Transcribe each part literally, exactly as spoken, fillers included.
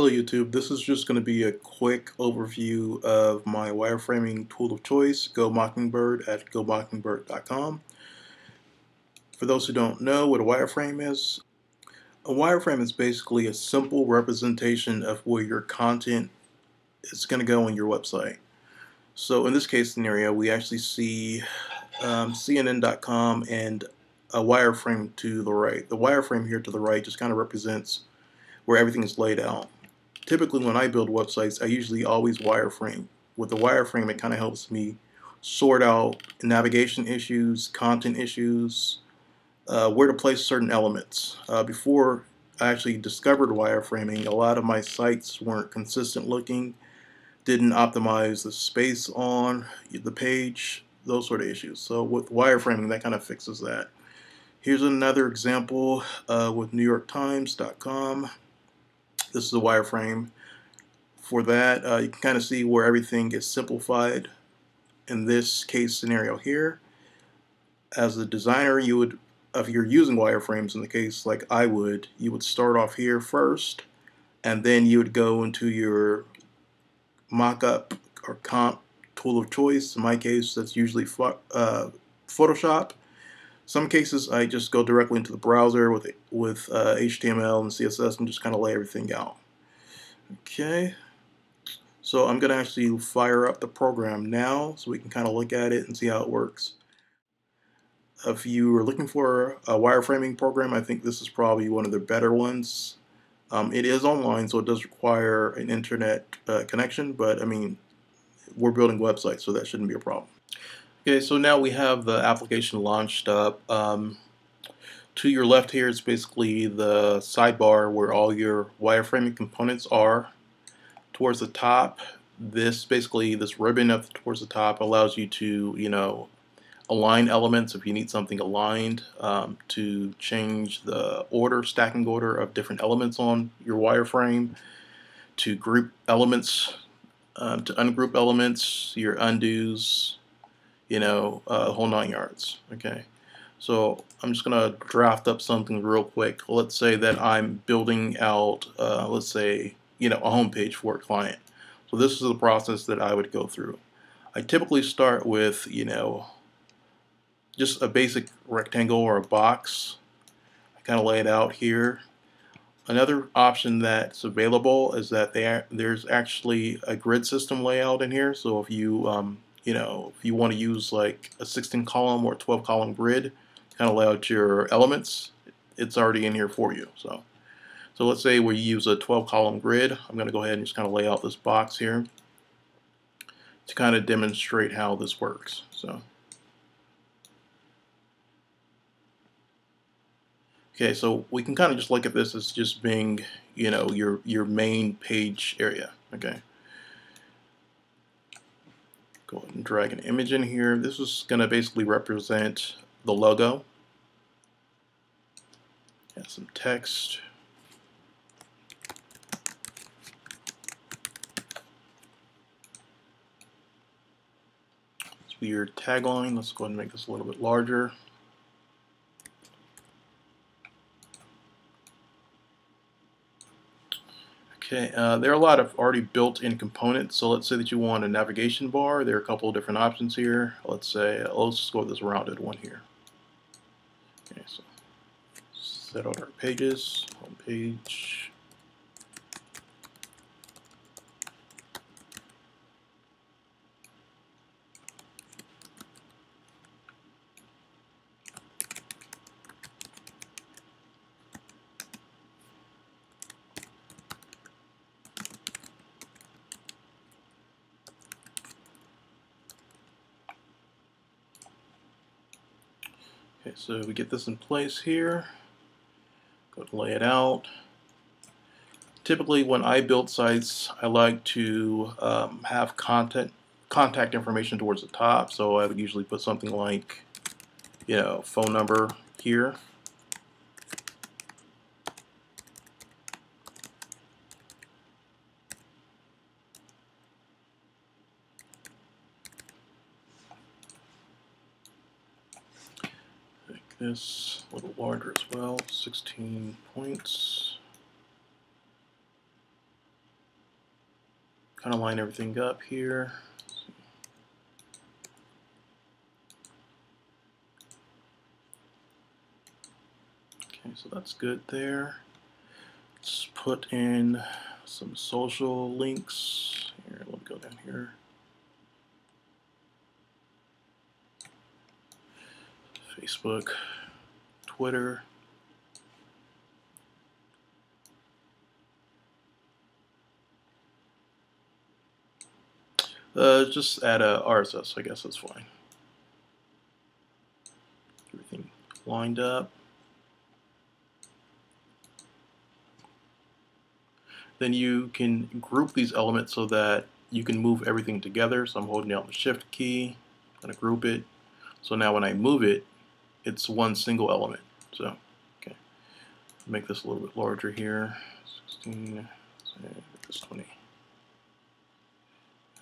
Hello YouTube, this is just going to be a quick overview of my wireframing tool of choice, GoMockingbird at Go Mockingbird dot com. For those who don't know what a wireframe is, a wireframe is basically a simple representation of where your content is going to go on your website. So in this case scenario, we actually see um, C N N dot com and a wireframe to the right. The wireframe here to the right just kind of represents where everything is laid out. Typically when I build websites, I usually always wireframe. With the wireframe, it kind of helps me sort out navigation issues, content issues, uh, where to place certain elements. Uh, before I actually discovered wireframing, a lot of my sites weren't consistent looking, didn't optimize the space on the page, those sort of issues. So with wireframing, that kind of fixes that. Here's another example uh, with New York Times dot com. This is a wireframe for that. Uh, you can kind of see where everything gets simplified in this case scenario here. As a designer, you would, if you're using wireframes in the case like I would, you would start off here first, and then you would go into your mock-up or comp tool of choice. In my case, that's usually uh, Photoshop. Some cases I just go directly into the browser with with uh, H T M L and C S S and just kind of lay everything out. Okay, so I'm going to actually fire up the program now so we can kind of look at it and see how it works. If you are looking for a wireframing program, I think this is probably one of the better ones. Um, it is online, so it does require an internet uh, connection, but I mean, we're building websites, so that shouldn't be a problem. Okay, so now we have the application launched up. Um, to your left here is basically the sidebar where all your wireframing components are. Towards the top, this basically this ribbon up towards the top allows you to, you know, align elements if you need something aligned, um, to change the order, stacking order of different elements on your wireframe, to group elements, um, to ungroup elements, your undos. You know, uh, the whole nine yards. Okay, so I'm just gonna draft up something real quick. Let's say that I'm building out, uh, let's say, you know, a homepage for a client. So this is the process that I would go through. I typically start with, you know, just a basic rectangle or a box. I kind of lay it out here. Another option that's available is that there there's actually a grid system layout in here. So if you um, You know, if you want to use like a sixteen column or twelve column grid, kind of lay out your elements, it's already in here for you. So, so let's say we use a twelve column grid. I'm going to go ahead and just kind of lay out this box here to kind of demonstrate how this works. So, okay, so we can kind of just look at this as just being, you know, your your main page area. Okay. Go ahead and drag an image in here. This is going to basically represent the logo. Add some text. It's your tagline. Let's go ahead and make this a little bit larger. Okay, uh, there are a lot of already built-in components, so let's say that you want a navigation bar. There are a couple of different options here. Let's say, let's just go with this rounded one here. Okay, so set out our pages, home page. Okay, so we get this in place here, go to lay it out. Typically when I build sites, I like to um, have content, contact information towards the top, so I would usually put something like, you know, phone number here. This a little larger as well, sixteen points. kind of line everything up here. Okay, so that's good there. Let's put in some social links. Here, we'll go down here. Facebook, Twitter. Uh, just add a R S S, I guess that's fine. Everything lined up. Then you can group these elements so that you can move everything together. So I'm holding down the shift key, I'm going to group it. So now when I move it, it's one single element. So, okay. Make this a little bit larger here. sixteen, this twenty.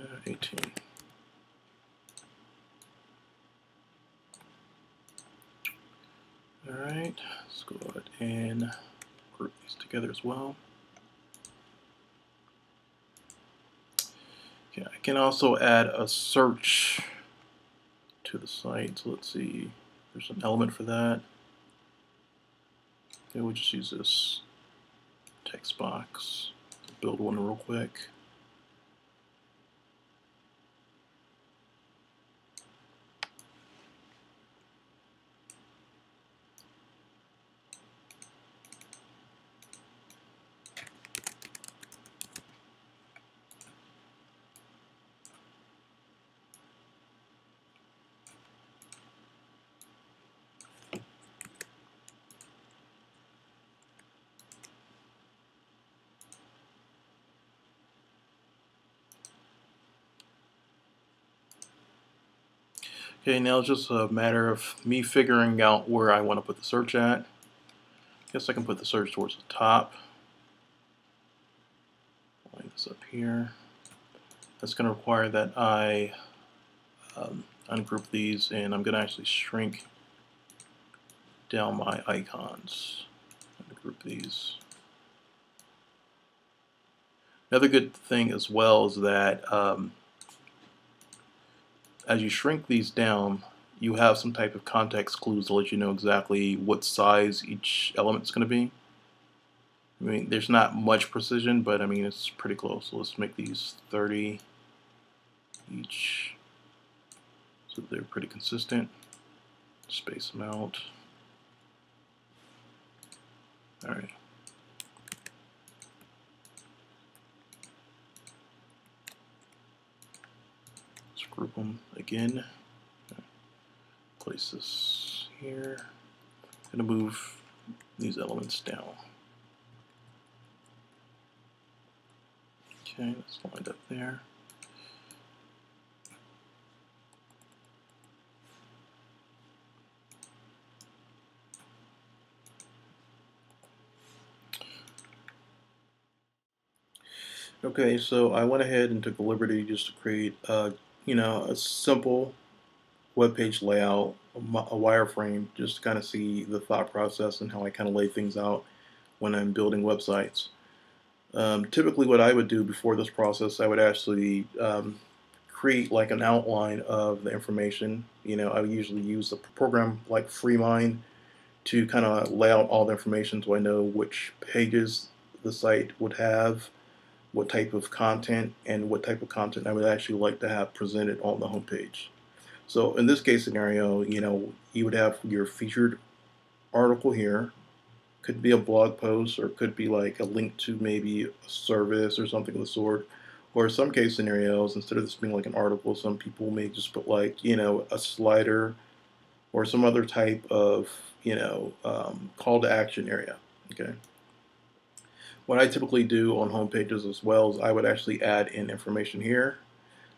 Uh, eighteen. All right, let's go ahead and group these together as well. Okay, I can also add a search to the site. So let's see, there's an element for that. Okay, we'll just use this text box to build one real quick. Okay, now it's just a matter of me figuring out where I want to put the search at. I guess I can put the search towards the top. Line this up here. That's going to require that I um, ungroup these, and I'm going to actually shrink down my icons. I'm going to group these. Another good thing as well is that um, as you shrink these down, you have some type of context clues to let you know exactly what size each element's going to be. I mean, there's not much precision, but I mean, it's pretty close. So let's make these thirty each, so they're pretty consistent. Space them out. All right. Group them again. Place this here. I'm going to move these elements down. Okay, that's lined up there. Okay, so I went ahead and took the liberty just to create a you know, a simple web page layout, a wireframe, just to kind of see the thought process and how I kind of lay things out when I'm building websites. Um, typically what I would do before this process, I would actually um, create like an outline of the information. You know, I would usually use a program like FreeMind to kind of lay out all the information so I know which pages the site would have, what type of content, and what type of content I would actually like to have presented on the homepage. So in this case scenario, you know, you would have your featured article here. Could be a blog post, or could be like a link to maybe a service or something of the sort. Or in some case scenarios, instead of this being like an article, some people may just put like, you know, a slider or some other type of, you know, um, call to action area. Okay. What I typically do on home pages as well is I would actually add in information here.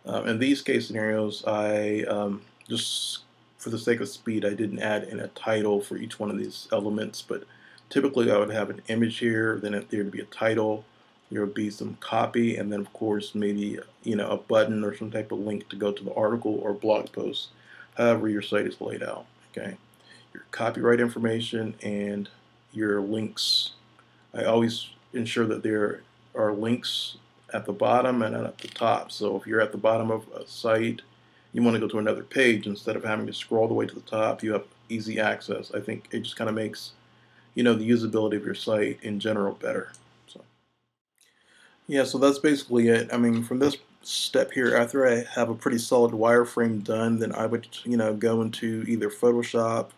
Uh, in these case scenarios, I um, just for the sake of speed, I didn't add in a title for each one of these elements, but typically I would have an image here, then there would be a title, there would be some copy, and then of course maybe, you know, a button or some type of link to go to the article or blog post, however your site is laid out. Okay, your copyright information and your links. I always ensure that there are links at the bottom and at the top. So if you're at the bottom of a site, you want to go to another page instead of having to scroll all the way to the top. You have easy access. I think it just kind of makes, you know, the usability of your site in general better. So yeah, so that's basically it. I mean, from this step here, after I have a pretty solid wireframe done, then I would, you know, go into either Photoshop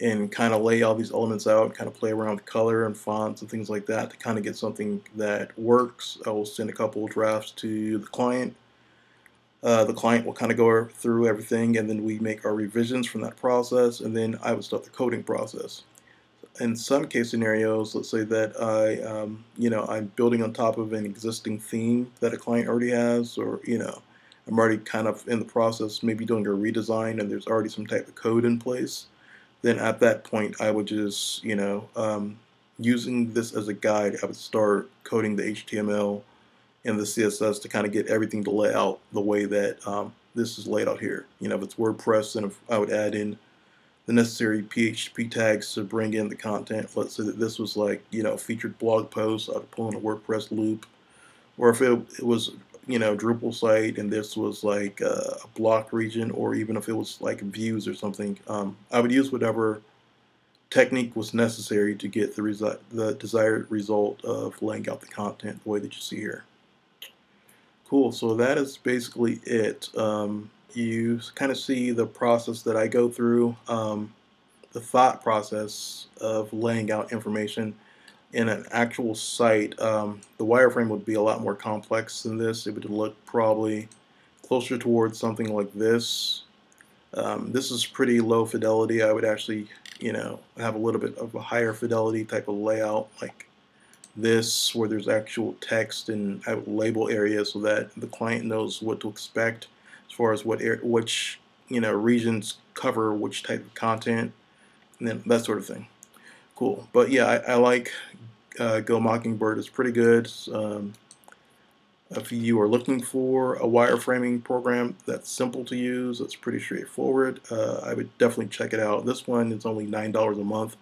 and kind of lay all these elements out, kind of play around with color and fonts and things like that to kind of get something that works. I will send a couple of drafts to the client. Uh, the client will kind of go through everything, and then we make our revisions from that process, and then I would start the coding process. In some case scenarios, let's say that I, um, you know, I'm building on top of an existing theme that a client already has, or, you know, I'm already kind of in the process, maybe doing a redesign, and there's already some type of code in place. Then at that point, I would just, you know, um, using this as a guide, I would start coding the H T M L and the C S S to kind of get everything to lay out the way that um, this is laid out here. You know, if it's WordPress, then if I would add in the necessary P H P tags to bring in the content. Let's say that this was like, you know, featured blog post, I would pull in a WordPress loop. Or if it, it was, you know, Drupal site and this was like a block region, or even if it was like views or something, um, I would use whatever technique was necessary to get the, resi the desired result of laying out the content the way that you see here. Cool, so that is basically it. Um, you kind of see the process that I go through, um, the thought process of laying out information in an actual site. Um, the wireframe would be a lot more complex than this. It would look probably closer towards something like this. Um, this is pretty low fidelity. I would actually, you know, have a little bit of a higher fidelity type of layout, like this, where there's actual text, and I would label areas so that the client knows what to expect as far as what air, which, you know, regions cover which type of content, and then that sort of thing. Cool, but yeah, I, I like uh, Go Mockingbird. It's pretty good. Um, if you are looking for a wireframing program that's simple to use, that's pretty straightforward, uh, I would definitely check it out. This one is only nine dollars a month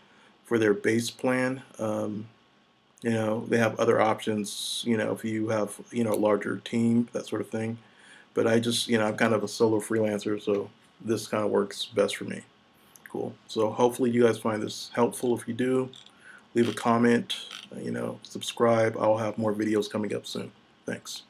for their base plan. Um, You know, they have other options, you know, if you have, you know, a larger team, that sort of thing. But I just, you know, I'm kind of a solo freelancer, so this kind of works best for me. Cool. So hopefully you guys find this helpful. If you do, leave a comment, you know, subscribe. I'll have more videos coming up soon. Thanks.